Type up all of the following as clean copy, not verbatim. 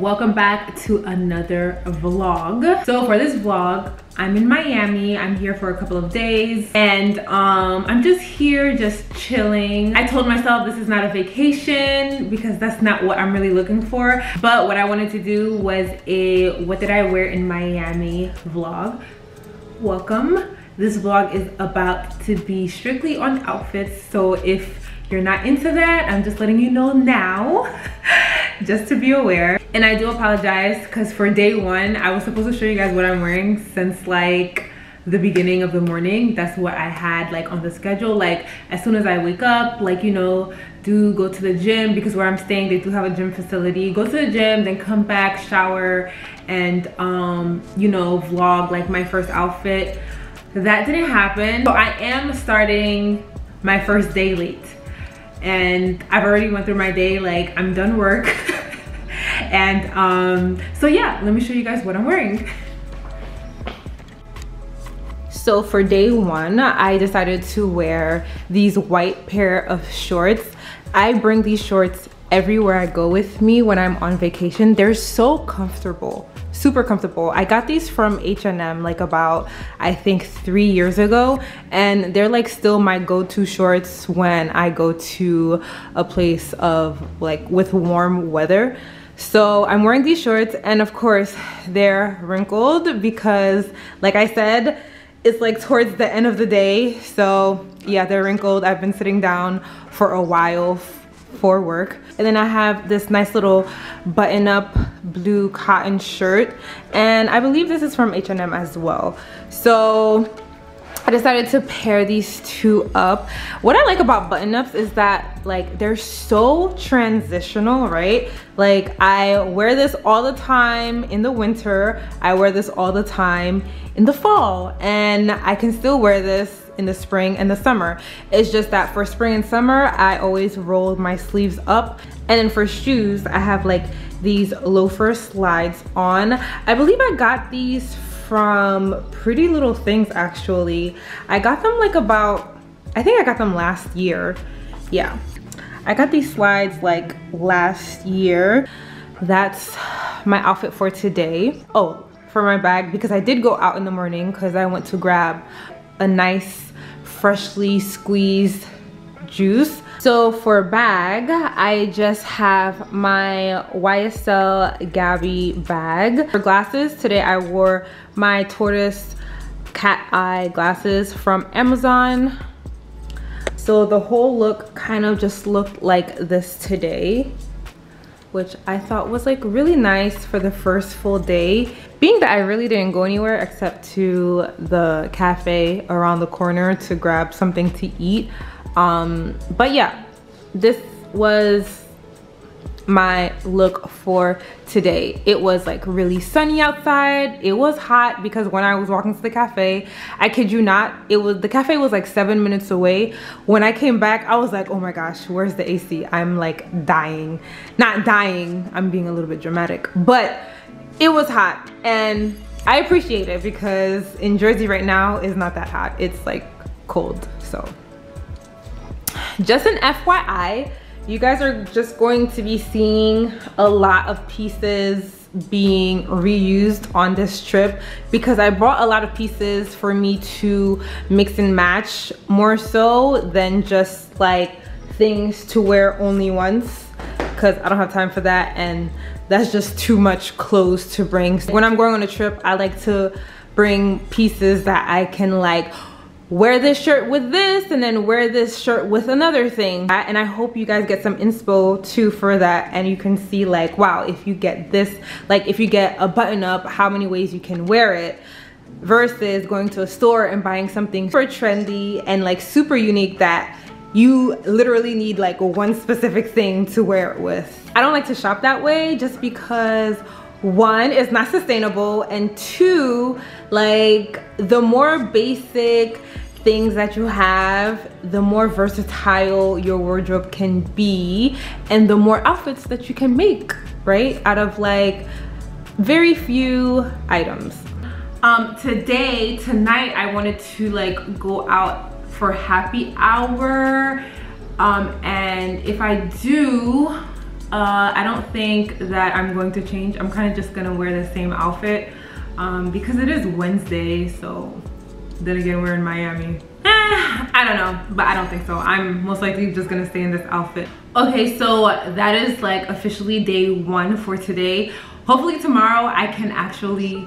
Welcome back to another vlog. So for this vlog, I'm in Miami. I'm here for a couple of days and I'm just here just chilling. I told myself this is not a vacation because that's not what I'm really looking for. But what I wanted to do was a what did I wear in Miami vlog. Welcome. This vlog is about to be strictly on outfits. So if you're not into that, I'm just letting you know now, just to be aware. And I do apologize because for day one, I was supposed to show you guys what I'm wearing since like the beginning of the morning. That's what I had like on the schedule. Like as soon as I wake up, like, you know, do go to the gym because where I'm staying, they do have a gym facility. Go to the gym, then come back, shower, and you know, vlog like my first outfit. That didn't happen. So I am starting my first day late. And I've already went through my day, like I'm done work. And so yeah, let me show you guys what I'm wearing. So for day one, I decided to wear these white pair of shorts. I bring these shorts everywhere I go with me when I'm on vacation. They're so comfortable, super comfortable. I got these from H&M like about, I think 3 years ago. And they're like still my go-to shorts when I go to a place of like with warm weather. So I'm wearing these shorts and of course they're wrinkled because like I said, it's like towards the end of the day. So yeah, they're wrinkled. I've been sitting down for a while for work. And then I have this nice little button-up blue cotton shirt, and I believe this is from H&M as well. So I decided to pair these two up. What I like about button-ups is that like they're so transitional, right? Like I wear this all the time in the winter, I wear this all the time in the fall, and I can still wear this in the spring and the summer. It's just that for spring and summer, I always roll my sleeves up. And then for shoes, I have like these loafer slides on. I believe I got these from Pretty Little Things actually. I got them like about, I think I got them last year. Yeah, I got these slides like last year. That's my outfit for today. Oh, for my bag, because I did go out in the morning because I went to grab a nice freshly squeezed juice. So for bag, I just have my YSL Gabby bag. For glasses, today I wore my tortoise cat eye glasses from Amazon. So the whole look kind of just looked like this today, which I thought was like really nice for the first full day. Being that I really didn't go anywhere except to the cafe around the corner to grab something to eat. But yeah, this was my look for today. It was like really sunny outside. It was hot because when I was walking to the cafe, I kid you not, it was the cafe was like 7 minutes away. When I came back, I was like, oh my gosh, where's the AC? I'm like dying. Not dying, I'm being a little bit dramatic, but it was hot and I appreciate it because in Jersey right now it's not that hot. It's like cold. So just an FYI, you guys are just going to be seeing a lot of pieces being reused on this trip because I brought a lot of pieces for me to mix and match more so than just like things to wear only once because I don't have time for that and that's just too much clothes to bring. So when I'm going on a trip, I like to bring pieces that I can like wear this shirt with this and then wear this shirt with another thing. And I hope you guys get some inspo too for that and you can see like, wow, if you get this, like if you get a button up, how many ways you can wear it versus going to a store and buying something super trendy and like super unique that you literally need like one specific thing to wear it with. I don't like to shop that way just because one, it's not sustainable, and two, like the more basic things that you have, the more versatile your wardrobe can be and the more outfits that you can make, right? Out of like very few items. Tonight I wanted to like go out for happy hour, and if I do, I don't think that I'm going to change. I'm kind of just gonna wear the same outfit because it is Wednesday, so then again we're in Miami. I don't know, but I don't think so. I'm most likely just gonna stay in this outfit. Okay, so that is like officially day one for today. Hopefully tomorrow I can actually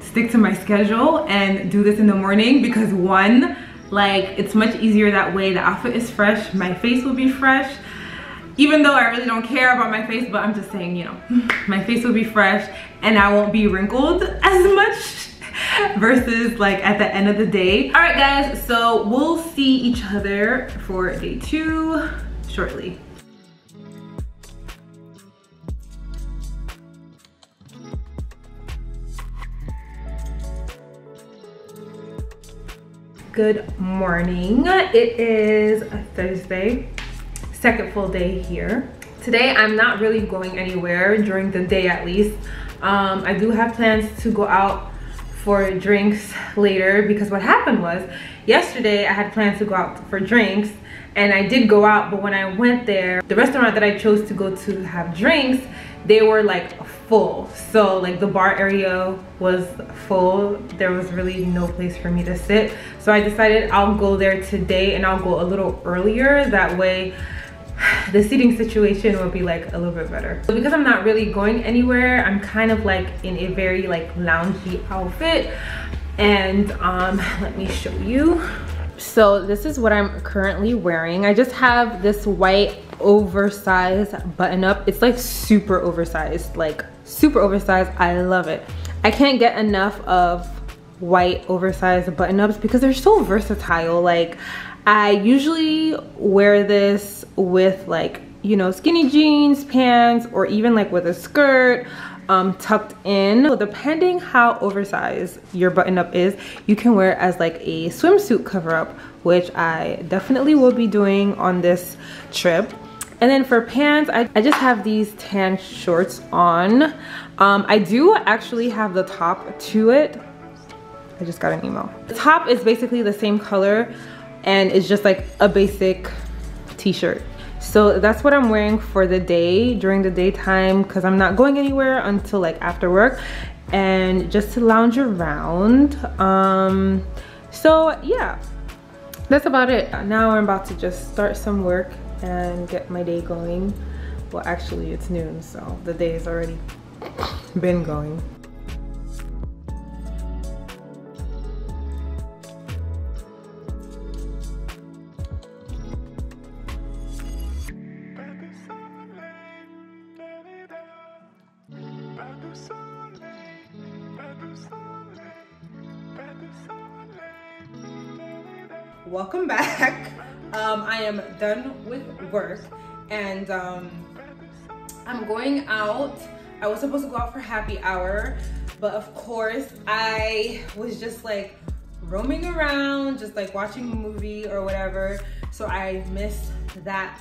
stick to my schedule and do this in the morning, because one, like, it's much easier that way. The outfit is fresh, my face will be fresh, even though I really don't care about my face, but I'm just saying, you know, my face will be fresh and I won't be wrinkled as much versus like at the end of the day. All right guys, so we'll see each other for day two shortly. Good morning. It is a Thursday, second full day here. Today I'm not really going anywhere during the day, at least. I do have plans to go out for drinks later, because what happened was yesterday I had plans to go out for drinks and I did go out, but when I went there, the restaurant that I chose to go to have drinks, they were like full. So like the bar area was full. There was really no place for me to sit. So I decided I'll go there today and I'll go a little earlier. That way the seating situation will be like a little bit better. So because I'm not really going anywhere, I'm kind of like in a very like loungy outfit. And let me show you. So this is what I'm currently wearing. I just have this white oversized button up. It's like super oversized, like super oversized. I love it. I can't get enough of white oversized button ups because they're so versatile. Like I usually wear this with like, you know, skinny jeans, pants, or even like with a skirt tucked in. So depending how oversized your button up is, you can wear it as like a swimsuit cover up, which I definitely will be doing on this trip. And then for pants, I just have these tan shorts on. I do actually have the top to it. I just got an email. The top is basically the same color and it's just like a basic t-shirt. So that's what I'm wearing for the day, during the daytime, because I'm not going anywhere until like after work, and just to lounge around. So yeah, that's about it. Now I'm about to just start some work and get my day going. Well, actually it's noon, so the day has already been going. Welcome back. I am done with work and I'm going out. I was supposed to go out for happy hour, but of course I was just like roaming around, just like watching a movie or whatever, so I missed that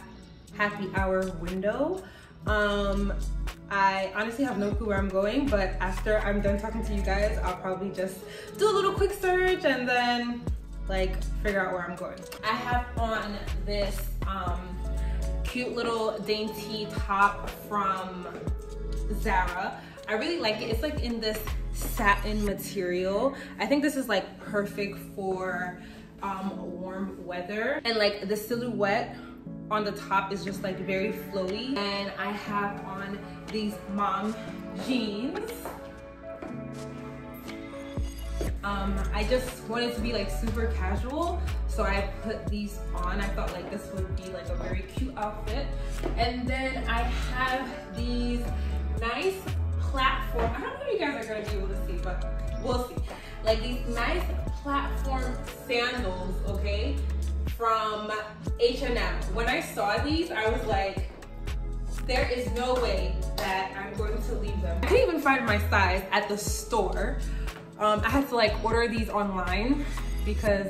happy hour window. I honestly have no clue where I'm going, but after I'm done talking to you guys, I'll probably just do a little quick search and then like figure out where I'm going. I have on this cute little dainty top from Zara. I really like it. It's like in this satin material. I think this is like perfect for warm weather, and like the silhouette on the top is just like very flowy. And I have on these mom jeans. I just wanted to be like super casual, so I put these on. I thought like this would be like a very cute outfit. And then I have these nice platform, I don't know if you guys are gonna be able to see, but we'll see, like these nice platform sandals, okay, from H&M. When I saw these, I was like, there is no way that I'm going to leave them. I couldn't even find my size at the store. I had to like order these online because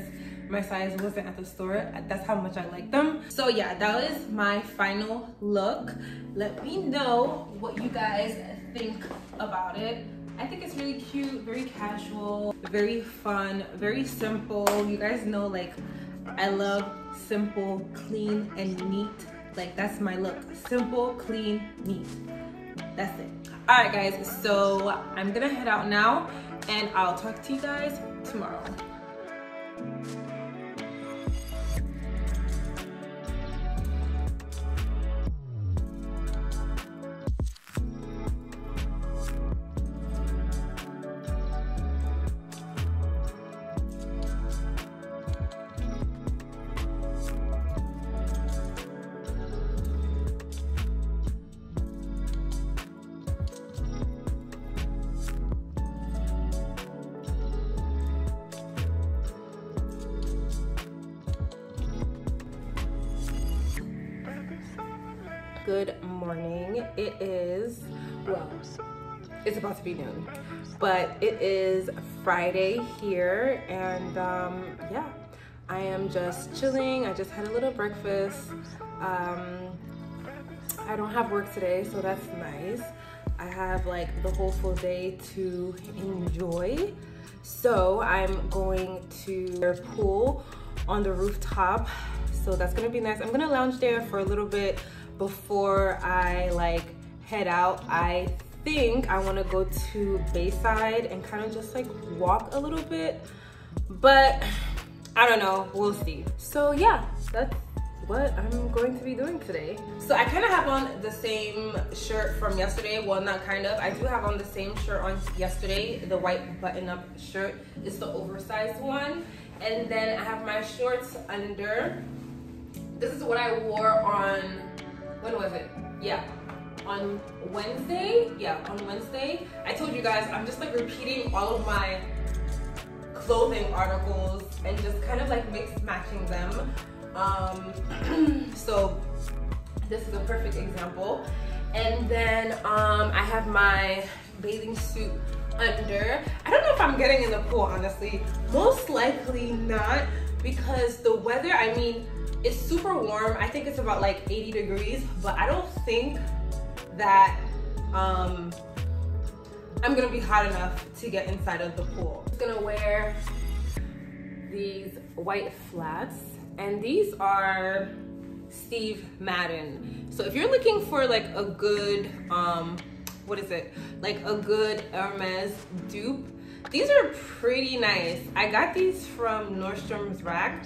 my size wasn't at the store. That's how much I like them. So yeah, that was my final look. Let me know what you guys think about it. I think it's really cute, very casual, very fun, very simple. You guys know, like, I love simple, clean, and neat. Like, that's my look. Simple, clean, neat. That's it. All right, guys, so I'm gonna head out now, and I'll talk to you guys tomorrow. Good morning. It is, well, it's about to be noon, but it is Friday here, and yeah, I am just chilling. I just had a little breakfast. I don't have work today, so that's nice. I have like the whole full day to enjoy, so I'm going to their pool on the rooftop, so that's gonna be nice. I'm gonna lounge there for a little bit before I like head out. I think I want to go to Bayside and kind of just like walk a little bit, but I don't know, we'll see. So yeah, that's what I'm going to be doing today. So I kind of have on the same shirt from yesterday. Well, not kind of, I do have on the same shirt on yesterday, the white button-up shirt. It's the oversized one, and then I have my shorts under. This is what I wore on, when was it? Yeah, on Wednesday. Yeah, on Wednesday. I told you guys, I'm just like repeating all of my clothing articles and just kind of like mix matching them. So this is a perfect example. And then I have my bathing suit under. I don't know if I'm getting in the pool, honestly. Most likely not, because the weather, I mean, it's super warm. I think it's about like 80 degrees, but I don't think that I'm gonna be hot enough to get inside of the pool. I'm gonna wear these white flats, and these are Steve Madden. So if you're looking for like a good, what is it? Like a good Hermes dupe, these are pretty nice. I got these from Nordstrom Rack.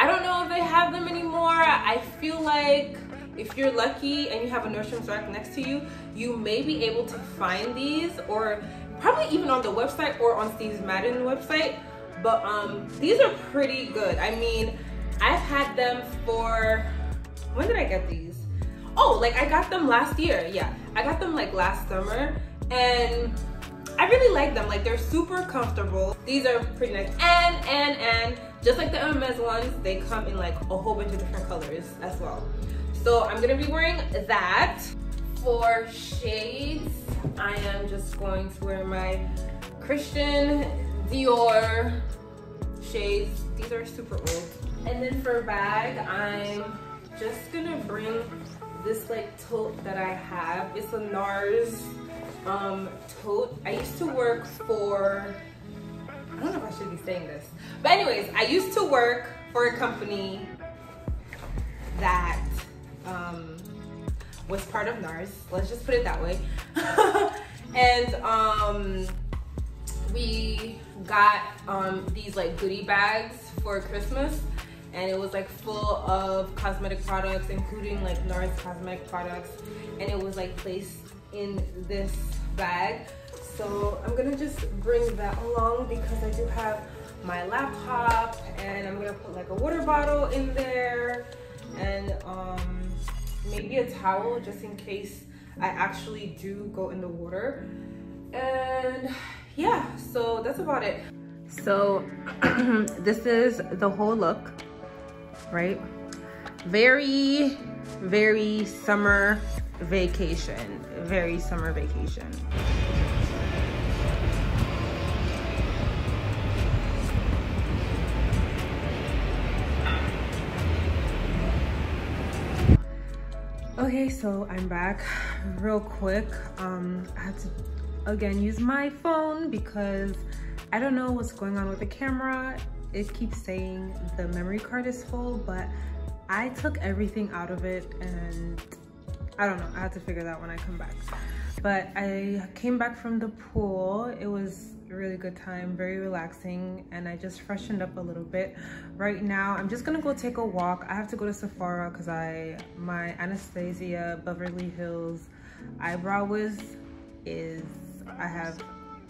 I don't know if they have them anymore. I feel like if you're lucky and you have a Nordstrom Rack next to you, you may be able to find these, or probably even on the website or on Steve Madden website. But these are pretty good. I mean, I've had them for, when did I get these? Oh, like I got them last year. Yeah, I got them like last summer, and I really like them. Like, they're super comfortable. These are pretty nice. And just like the Hermes ones, they come in like a whole bunch of different colors as well. So I'm gonna be wearing that. For shades, I am just going to wear my Christian Dior shades. These are super old. And then for bag, I'm just gonna bring this like tote that I have. It's a NARS tote. I used to work for, I don't know if I should be saying this, but anyways, I used to work for a company that was part of NARS, let's just put it that way. And we got these like goodie bags for Christmas, and it was like full of cosmetic products, including like NARS cosmetic products, and it was like placed in this bag. So I'm gonna just bring that along because I do have my laptop, and I'm gonna put like a water bottle in there, and maybe a towel just in case I actually do go in the water. And yeah, so that's about it. So this is the whole look, right? Very, very summer vacation, very summer vacation. Okay, so I'm back real quick. I had to again use my phone because I don't know what's going on with the camera. It keeps saying the memory card is full, but I took everything out of it and I don't know, I have to figure that out when I come back. But I came back from the pool. It was a really good time, very relaxing, and I just freshened up a little bit. Right now, I'm just gonna go take a walk. I have to go to Sephora because my Anastasia Beverly Hills eyebrow wiz is, I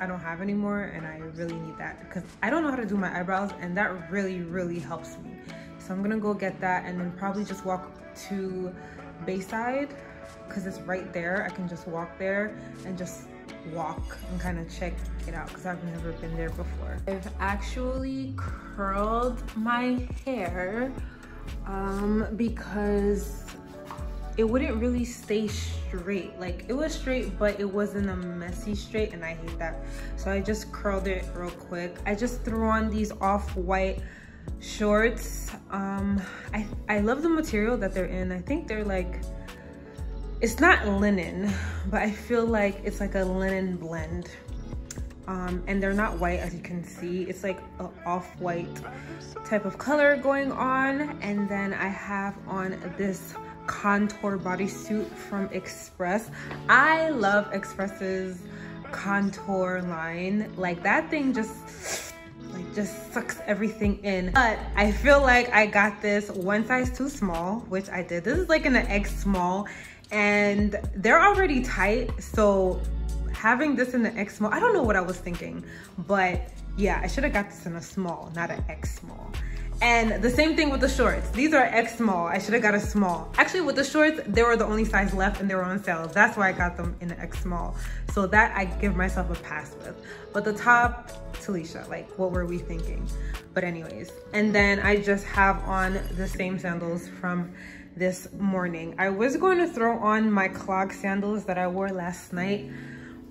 don't have anymore, and I really need that because I don't know how to do my eyebrows, and that really, really helps me. So I'm gonna go get that and then probably just walk to Bayside because it's right there. I can just walk there and just walk and kind of check it out because I've never been there before. I've actually curled my hair because it wouldn't really stay straight. Like, it was straight, but it wasn't a messy straight, and I hate that. So I just curled it real quick. I just threw on these off-white shorts. I love the material that they're in. I think they're like, it's not linen, but I feel like it's like a linen blend. And they're not white, as you can see. It's like an off-white type of color going on. And then I have on this contour bodysuit from Express. I love Express's contour line. Like, that thing just sucks everything in. But I feel like I got this one size too small, which I did. This is like an X small, and they're already tight, so having this in the X small, I don't know what I was thinking, but yeah, I should have got this in a small, not an X small. And the same thing with the shorts. These are X small. I should have got a small. Actually, with the shorts, they were the only size left and they were on sale. That's why I got them in the X small. So that I give myself a pass with. But the top, Talisha, like, what were we thinking? But anyways, and then I just have on the same sandals from this morning. I was going to throw on my clog sandals that I wore last night,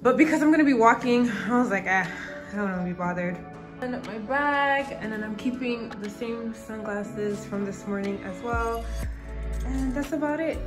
but because I'm going to be walking, I was like, I don't want to be bothered. And up my bag, and then I'm keeping the same sunglasses from this morning as well, and that's about it.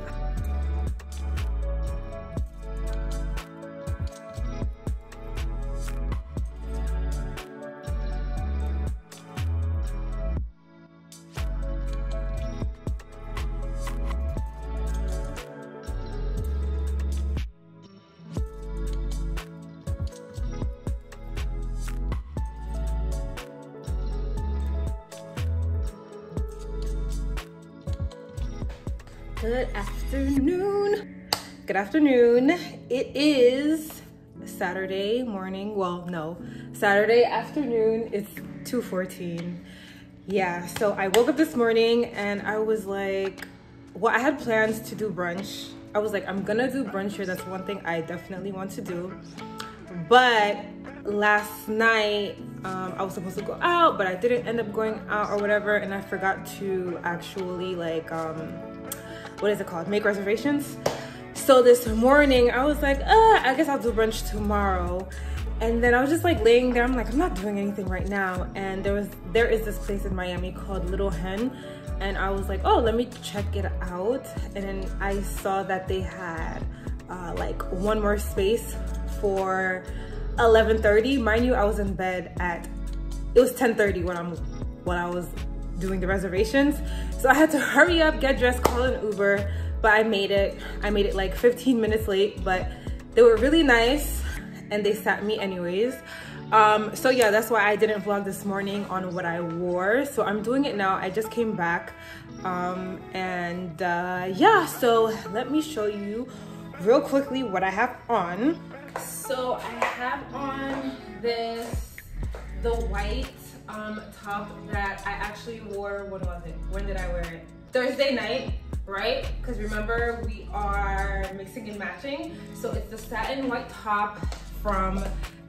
Good afternoon. It is Saturday morning. Well, no, Saturday afternoon. It's 2:14. Yeah, so I woke up this morning and I was like, well, I had plans to do brunch. I was like, I'm gonna do brunch here. That's one thing I definitely want to do. But last night, I was supposed to go out, but I didn't end up going out or whatever, and I forgot to actually like make reservations. So this morning I was like, I guess I'll do brunch tomorrow. And then I was just like laying there, I'm like, I'm not doing anything right now. And there is this place in Miami called Little Hen, and I was like, oh, let me check it out. And then I saw that they had like one more space for 11:30. Mind you, I was in bed at, it was 10:30 when I was doing the reservations, so I had to hurry up, get dressed, call an Uber. But I made it like 15 minutes late, but they were really nice and they sat me anyways. So yeah, that's why I didn't vlog this morning on what I wore. So I'm doing it now. I just came back, yeah, so let me show you real quickly what I have on. So I have on the white top that I actually wore, when did I wear it? Thursday night, right? Because remember, we are mixing and matching. So it's the satin white top from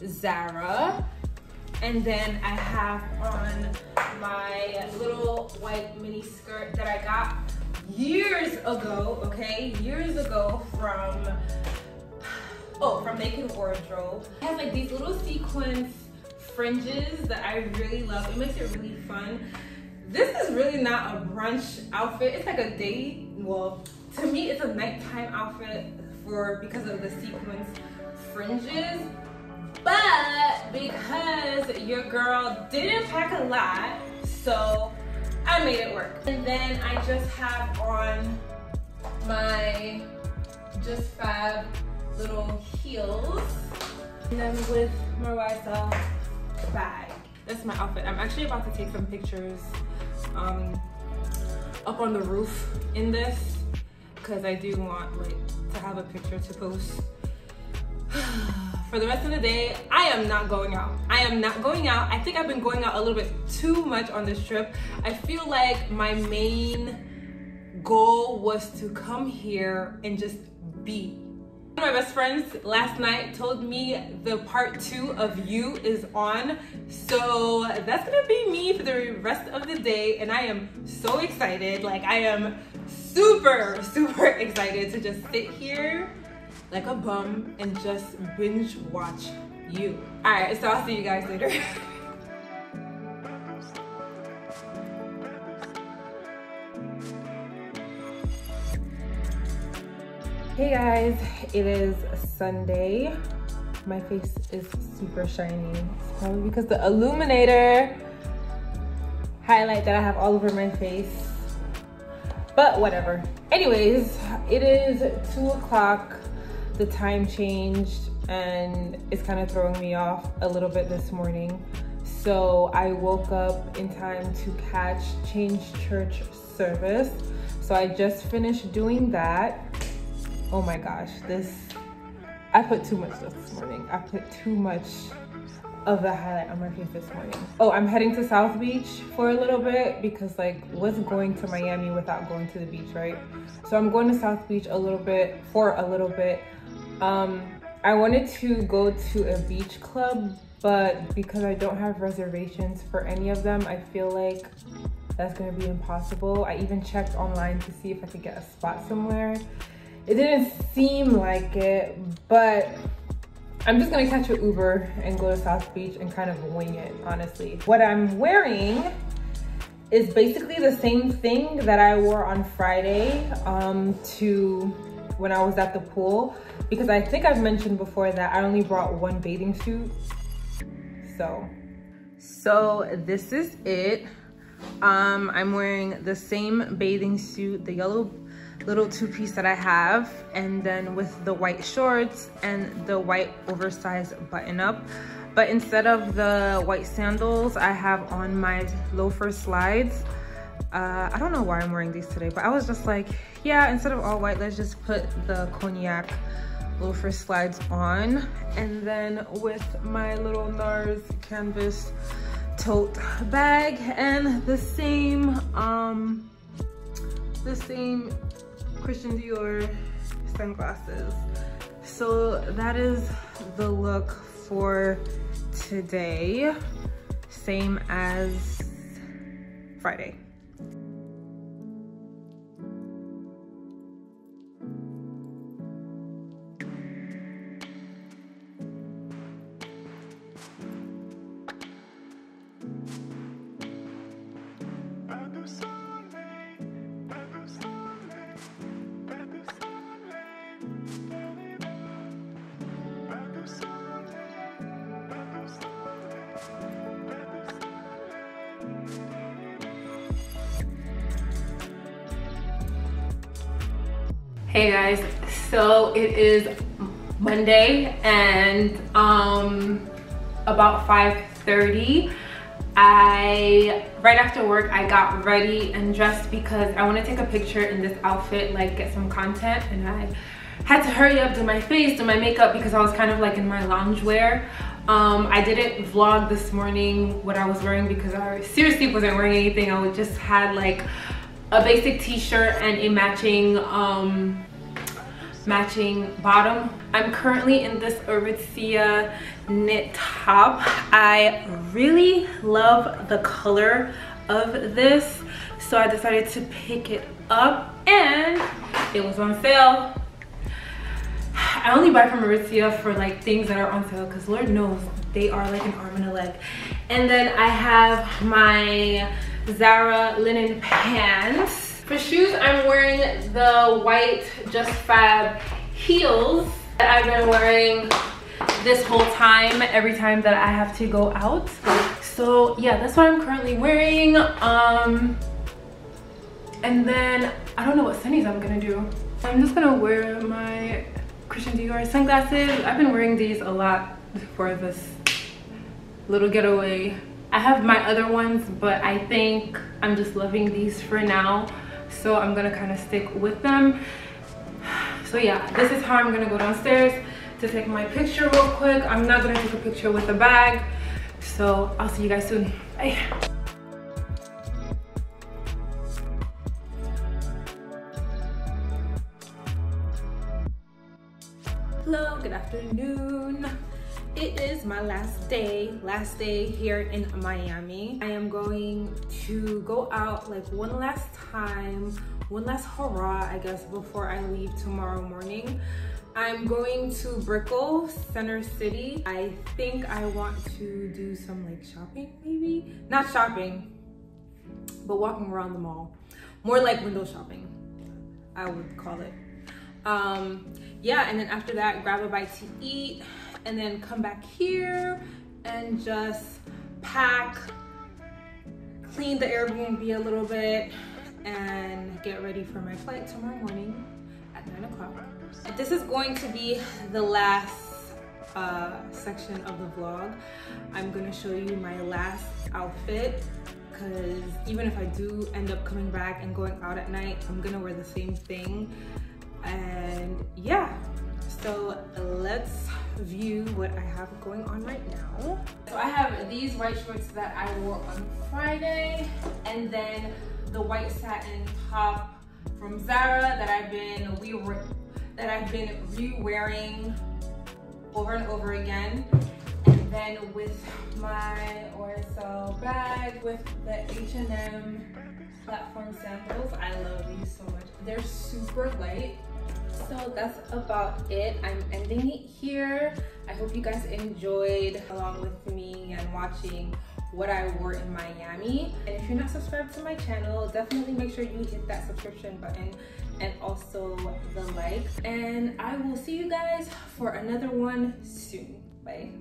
Zara. And then I have on my little white mini skirt that I got years ago, okay? Years ago from Naked Wardrobe. It has like these little sequins fringes that I really love. It makes it really fun. This is really not a brunch outfit. It's like a day, well, to me it's a nighttime outfit for because of the sequins fringes. But because your girl didn't pack a lot, so I made it work. And then I just have on my Just Fab little heels. And then with my YSL bag. That's my outfit. I'm actually about to take some pictures up on the roof in this, because I do want to have a picture to post. For the rest of the day, I am not going out. I am not going out. I think I've been going out a little bit too much on this trip. I feel like my main goal was to come here and just be. One of my best friends last night told me the part 2 of You is on. So that's gonna be me for the rest of the day, and I am so excited. Like, I am super, super excited to just sit here like a bum and just binge watch You. All right, so I'll see you guys later. Hey guys, it is Sunday. My face is super shiny. It's probably because the illuminator highlight that I have all over my face, but whatever. Anyways, it is 2 o'clock. The time changed and it's kind of throwing me off a little bit this morning. So I woke up in time to catch Change Church service. So I just finished doing that. Oh my gosh, I put too much this morning. I put too much of the highlight on my face this morning. Oh, I'm heading to South Beach for a little bit because, like, what's going to Miami without going to the beach, right? So I'm going to South Beach for a little bit. I wanted to go to a beach club, but because I don't have reservations for any of them, I feel like that's gonna be impossible. I even checked online to see if I could get a spot somewhere. It didn't seem like it, but I'm just gonna catch an Uber and go to South Beach and kind of wing it, honestly. What I'm wearing is basically the same thing that I wore on Friday to when I was at the pool, because I think I've mentioned before that I only brought one bathing suit. So this is it. I'm wearing the same bathing suit, the yellow little two-piece that I have, and then with the white shorts and the white oversized button-up. But instead of the white sandals, I have on my loafer slides. I don't know why I'm wearing these today, but I was just like, yeah, instead of all white, let's just put the cognac loafer slides on. And then with my little NARS canvas tote bag and the same Christian Dior sunglasses. So that is the look for today, same as Friday. Hey guys, so it is Monday and about 5:30. Right after work, I got ready and dressed because I want to take a picture in this outfit, like get some content, and I had to hurry up, do my face, do my makeup, because I was kind of like in my loungewear. I didn't vlog this morning what I was wearing because I seriously wasn't wearing anything. I just had like a basic t-shirt and a matching bottom. I'm currently in this Aritzia knit top. I really love the color of this, so I decided to pick it up, and it was on sale. I only buy from Aritzia for like things that are on sale because Lord knows they are like an arm and a leg. And then I have my Zara linen pants. For shoes, I'm wearing the white Just Fab heels that I've been wearing this whole time, every time that I have to go out. So yeah, that's what I'm currently wearing. And then I don't know what sunnies I'm gonna do. I'm just gonna wear my Christian Dior sunglasses. I've been wearing these a lot for this little getaway. I have my other ones, but I think I'm just loving these for now. So I'm gonna kind of stick with them. So yeah, this is how I'm gonna go downstairs to take my picture real quick. I'm not gonna take a picture with a bag. So I'll see you guys soon. Bye. Hello, good afternoon. It is my last day here in Miami. I am going to go out like one last time, one last hurrah, I guess, before I leave tomorrow morning. I'm going to Brickell, Center City. I think I want to do some like shopping, maybe? Not shopping, but walking around the mall. More like window shopping, I would call it. Yeah, and then after that, grab a bite to eat, and then come back here and just pack, clean the Airbnb a little bit, and get ready for my flight tomorrow morning at 9 o'clock. This is going to be the last section of the vlog. I'm gonna show you my last outfit, because even if I do end up coming back and going out at night, I'm gonna wear the same thing. And yeah, so let's view what I have going on right now. So I have these white shorts that I wore on Friday, and then the white satin top from Zara that I've been re-wearing over and over again. And then with my YSL bag with the H&M platform sandals. I love these so much. They're super light. So that's about it. I'm ending it here. I hope you guys enjoyed along with me and watching what I wore in Miami. And if you're not subscribed to my channel, definitely make sure you hit that subscription button and also the like. And I will see you guys for another one soon. Bye.